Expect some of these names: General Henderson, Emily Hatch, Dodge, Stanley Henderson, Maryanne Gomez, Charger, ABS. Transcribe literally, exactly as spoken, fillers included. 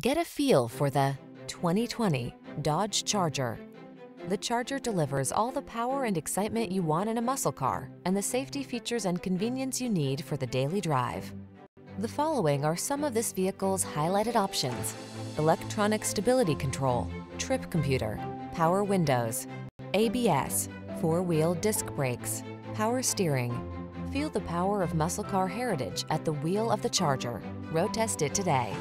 Get a feel for the twenty twenty Dodge Charger. The Charger delivers all the power and excitement you want in a muscle car and the safety features and convenience you need for the daily drive. The following are some of this vehicle's highlighted options: electronic stability control, trip computer, power windows, A B S, four-wheel disc brakes, power steering. Feel the power of muscle car heritage at the wheel of the Charger. Road test it today.